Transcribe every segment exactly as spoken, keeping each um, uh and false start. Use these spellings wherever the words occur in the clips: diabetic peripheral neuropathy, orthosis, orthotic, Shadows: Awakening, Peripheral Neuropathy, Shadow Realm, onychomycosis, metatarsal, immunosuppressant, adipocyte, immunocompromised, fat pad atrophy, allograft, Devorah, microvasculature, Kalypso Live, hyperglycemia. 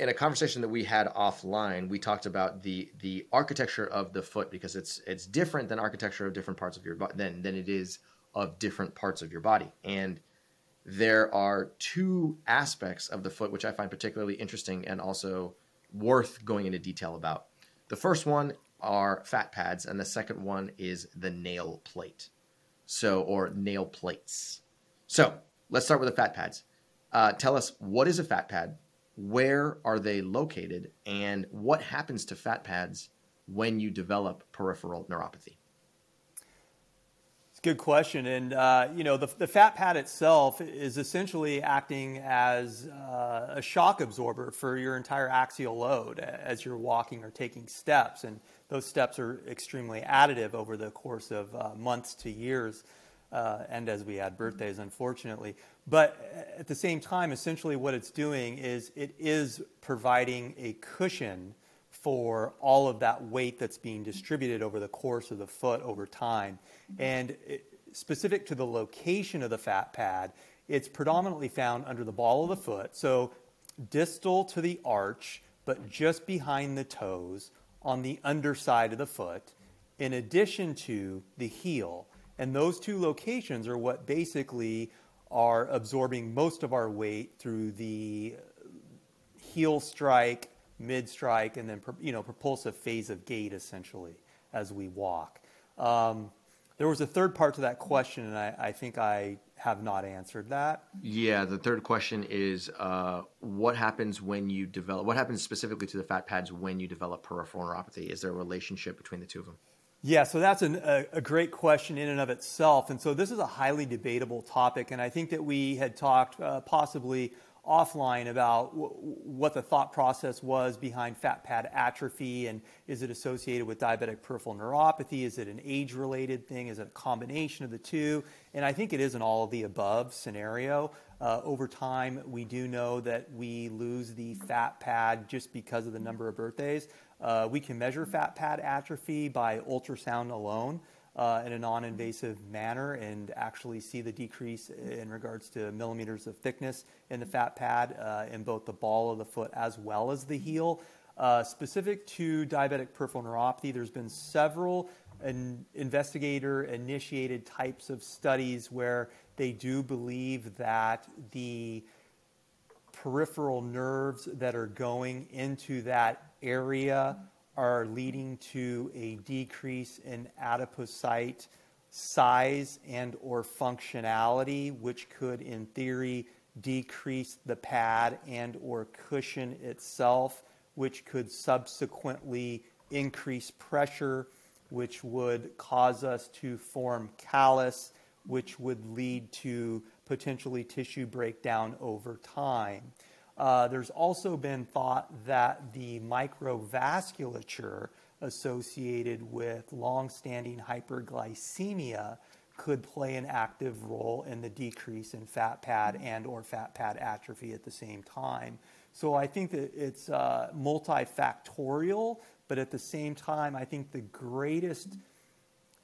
in a conversation that we had offline, we talked about the the architecture of the foot, because it's it's different than architecture of different parts of your body than than it is of different parts of your body. And there are two aspects of the foot which I find particularly interesting and also worth going into detail about. The first one are fat pads, and the second one is the nail plate. So, or nail plates. So let's start with the fat pads. Uh, tell us, what is a fat pad? Where are they located? And what happens to fat pads when you develop peripheral neuropathy? It's a good question. And, uh, you know, the, the fat pad itself is essentially acting as uh, a shock absorber for your entire axial load as you're walking or taking steps. And those steps are extremely additive over the course of uh, months to years. Uh, and as we add birthdays, unfortunately. But at the same time, essentially what it's doing is it is providing a cushion for all of that weight that's being distributed over the course of the foot over time. And it, specific to the location of the fat pad, it's predominantly found under the ball of the foot, so distal to the arch, but just behind the toes on the underside of the foot, in addition to the heel. And those two locations are what basically are absorbing most of our weight through the heel strike, mid strike, and then, you know, propulsive phase of gait, essentially, as we walk. Um, there was a third part to that question, and I, I think I have not answered that. Yeah, the third question is uh, what happens when you develop, what happens specifically to the fat pads when you develop peripheral neuropathy? Is there a relationship between the two of them? Yeah, so that's an, a, a great question in and of itself. And so this is a highly debatable topic. And I think that we had talked uh, possibly offline about w what the thought process was behind fat pad atrophy, and is it associated with diabetic peripheral neuropathy? Is it an age-related thing? Is it a combination of the two? And I think it is an all of the above scenario. Uh, over time, we do know that we lose the fat pad just because of the number of birthdays. Uh, we can measure fat pad atrophy by ultrasound alone uh, in a non-invasive manner and actually see the decrease in regards to millimeters of thickness in the fat pad uh, in both the ball of the foot as well as the heel. Uh, specific to diabetic peripheral neuropathy, there's been several in investigator-initiated types of studies where they do believe that the peripheral nerves that are going into that area are leading to a decrease in adipocyte size and or functionality, which could in theory decrease the pad and or cushion itself, which could subsequently increase pressure, which would cause us to form callus, which would lead to potentially tissue breakdown over time. Uh, there's also been thought that the microvasculature associated with long-standing hyperglycemia could play an active role in the decrease in fat pad and or fat pad atrophy at the same time. So I think that it's uh, multifactorial, but at the same time, I think the greatest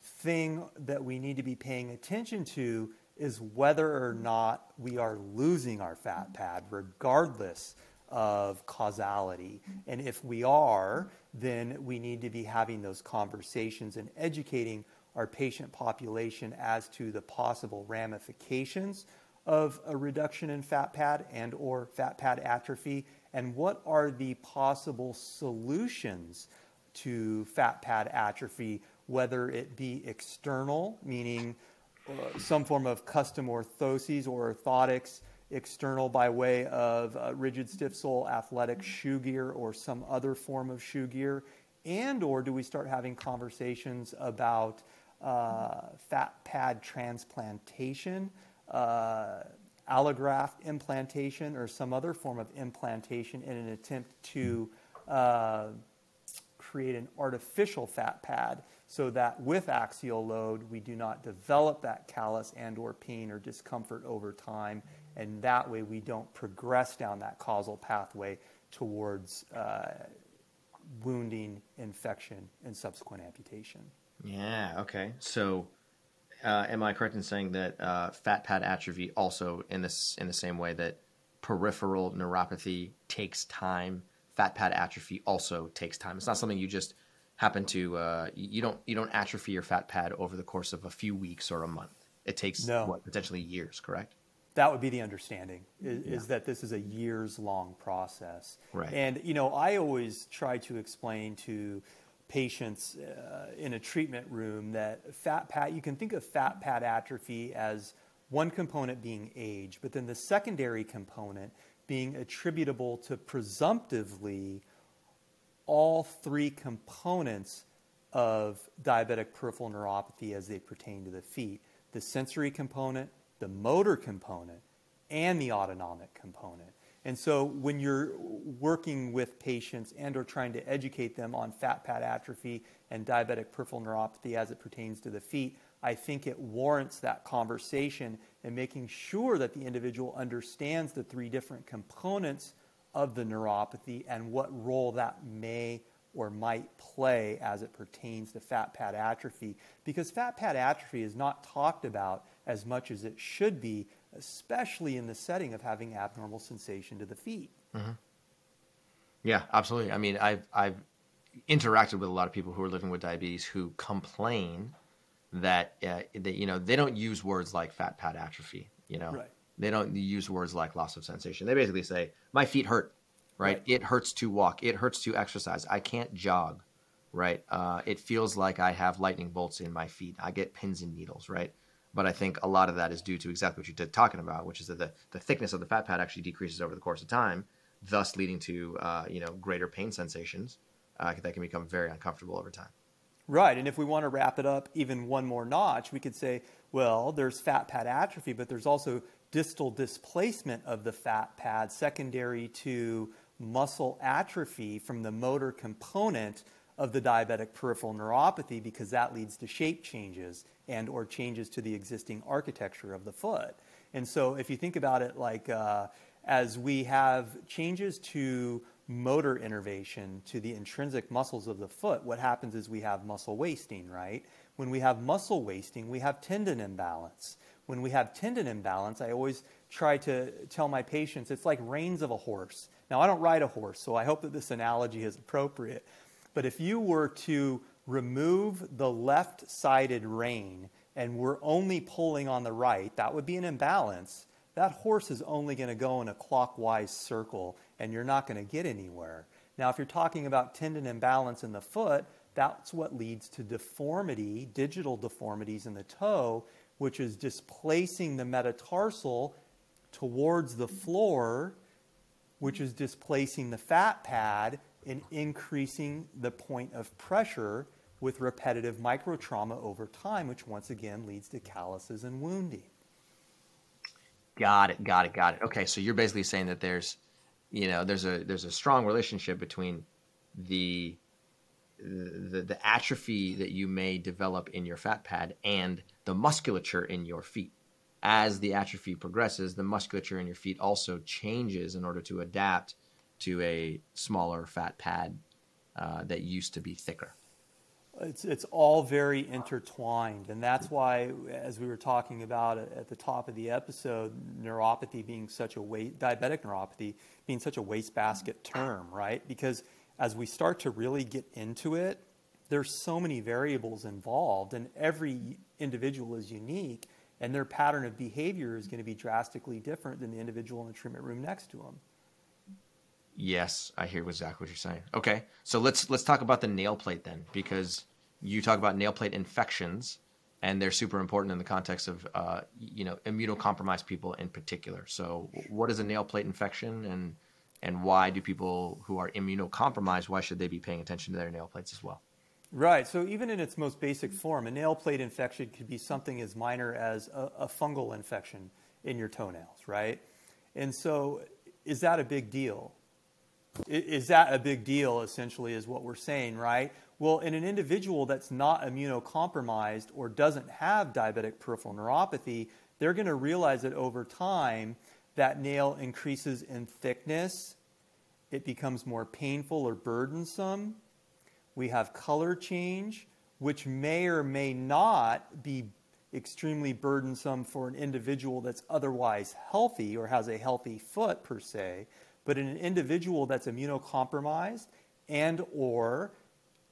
thing that we need to be paying attention to is whether or not we are losing our fat pad, regardless of causality. And if we are, then we need to be having those conversations and educating our patient population as to the possible ramifications of a reduction in fat pad and or fat pad atrophy, and what are the possible solutions to fat pad atrophy, whether it be external, meaning Uh, some form of custom orthoses or orthotics, external by way of uh, rigid stiff sole athletic shoe gear or some other form of shoe gear, and or do we start having conversations about uh, fat pad transplantation, uh, allograft implantation, or some other form of implantation in an attempt to uh, create an artificial fat pad, so that with axial load, we do not develop that callus and or pain or discomfort over time. And that way we don't progress down that causal pathway towards uh, wounding, infection, and subsequent amputation. Yeah, okay. So uh, am I correct in saying that uh, fat pad atrophy also in, this, in the same way that peripheral neuropathy takes time. Fat pad atrophy also takes time. It's not something you just happen to, uh, you don't you don't atrophy your fat pad over the course of a few weeks or a month. It takes, no. what, potentially years, correct? That would be the understanding, is, yeah. is that this is a years-long process. Right. And, you know, I always try to explain to patients uh, in a treatment room that fat pad, you can think of fat pad atrophy as one component being age, but then the secondary component being attributable to presumptively all three components of diabetic peripheral neuropathy as they pertain to the feet: the sensory component, the motor component, and the autonomic component. And so when you're working with patients and or trying to educate them on fat pad atrophy and diabetic peripheral neuropathy as it pertains to the feet, I think it warrants that conversation and making sure that the individual understands the three different components of the neuropathy and what role that may or might play as it pertains to fat pad atrophy. Because fat pad atrophy is not talked about as much as it should be, especially in the setting of having abnormal sensation to the feet. Mm-hmm. Yeah, absolutely. I mean, I've, I've interacted with a lot of people who are living with diabetes who complain that, uh, they, you know, they don't use words like fat pad atrophy, you know, right. They don't use words like loss of sensation. They basically say, my feet hurt, right? right. It hurts to walk. It hurts to exercise. I can't jog, right? Uh, it feels like I have lightning bolts in my feet. I get pins and needles, right? But I think a lot of that is due to exactly what you did talking about, which is that the, the thickness of the fat pad actually decreases over the course of time, thus leading to, uh, you know, greater pain sensations uh, that can become very uncomfortable over time. Right. And if we want to wrap it up even one more notch, we could say, well, there's fat pad atrophy, but there's also distal displacement of the fat pad secondary to muscle atrophy from the motor component of the diabetic peripheral neuropathy, because that leads to shape changes and or changes to the existing architecture of the foot. And so if you think about it, like uh, as we have changes to motor innervation to the intrinsic muscles of the foot, what happens is we have muscle wasting, right? When we have muscle wasting, we have tendon imbalance. When we have tendon imbalance, I always try to tell my patients it's like reins of a horse. Now, I don't ride a horse, so I hope that this analogy is appropriate. But if you were to remove the left-sided rein and we're only pulling on the right, that would be an imbalance. That horse is only going to go in a clockwise circle, and you're not going to get anywhere. Now, if you're talking about tendon imbalance in the foot, that's what leads to deformity, digital deformities in the toe, which is displacing the metatarsal towards the floor, which is displacing the fat pad, in increasing the point of pressure with repetitive microtrauma over time, which once again leads to calluses and wounding. Got it, got it, got it. Okay, so you're basically saying that there's, you know, there's a there's a strong relationship between the the, the atrophy that you may develop in your fat pad and the musculature in your feet. As the atrophy progresses, the musculature in your feet also changes in order to adapt to a smaller fat pad uh, that used to be thicker. It's, it's all very intertwined. And that's why, as we were talking about at the top of the episode, neuropathy being such a weight, diabetic neuropathy being such a wastebasket term, right? Because as we start to really get into it, there's so many variables involved and every individual is unique and their pattern of behavior is gonna be drastically different than the individual in the treatment room next to them. Yes, I hear exactly what you're saying. Okay, so let's let's talk about the nail plate then, because you talk about nail plate infections, and they're super important in the context of uh, you know, immunocompromised people in particular. So, what is a nail plate infection, and and why do people who are immunocompromised, why should they be paying attention to their nail plates as well? Right. So even in its most basic form, a nail plate infection could be something as minor as a, a fungal infection in your toenails, right? And so, is that a big deal? Is that a big deal, essentially, is what we're saying, right? Well, in an individual that's not immunocompromised or doesn't have diabetic peripheral neuropathy, they're going to realize that over time, that nail increases in thickness. It becomes more painful or burdensome. We have color change, which may or may not be extremely burdensome for an individual that's otherwise healthy or has a healthy foot per se, but in an individual that's immunocompromised and or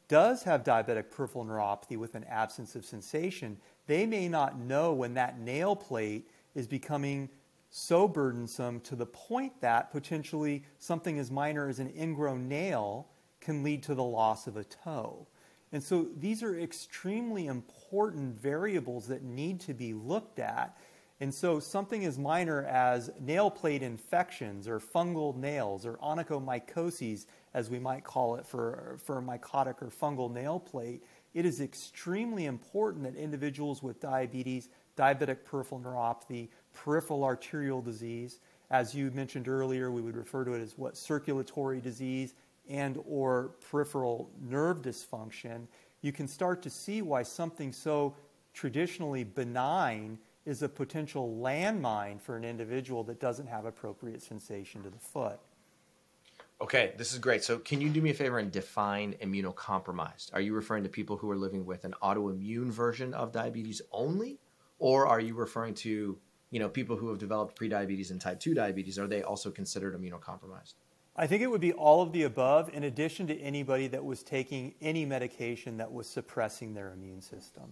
does have diabetic peripheral neuropathy with an absence of sensation, they may not know when that nail plate is becoming so burdensome to the point that potentially something as minor as an ingrown nail can lead to the loss of a toe. And so these are extremely important variables that need to be looked at. And so something as minor as nail plate infections or fungal nails or onychomycoses, as we might call it for, for a mycotic or fungal nail plate, it is extremely important that individuals with diabetes, diabetic peripheral neuropathy, peripheral arterial disease, as you mentioned earlier, we would refer to it as what, circulatory disease and or peripheral nerve dysfunction, you can start to see why something so traditionally benign is a potential landmine for an individual that doesn't have appropriate sensation to the foot. Okay, this is great. So can you do me a favor and define immunocompromised? Are you referring to people who are living with an autoimmune version of diabetes only? Or are you referring to, you know, people who have developed prediabetes and type two diabetes? Are they also considered immunocompromised? I think it would be all of the above, in addition to anybody that was taking any medication that was suppressing their immune system.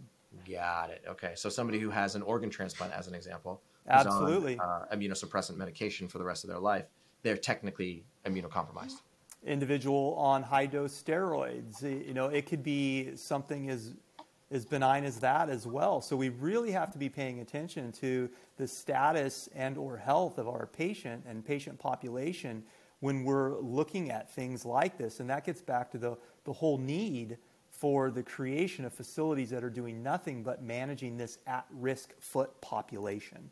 Got it. Okay. So somebody who has an organ transplant, as an example, who's absolutely on, uh, immunosuppressant medication for the rest of their life, they're technically immunocompromised. Individual on high-dose steroids, you know, it could be something as, as benign as that as well. So we really have to be paying attention to the status and or health of our patient and patient population when we're looking at things like this. And that gets back to the, the whole need for the creation of facilities that are doing nothing but managing this at-risk foot population.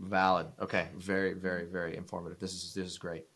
Valid. Okay. Very, very, very informative. This is, this is great.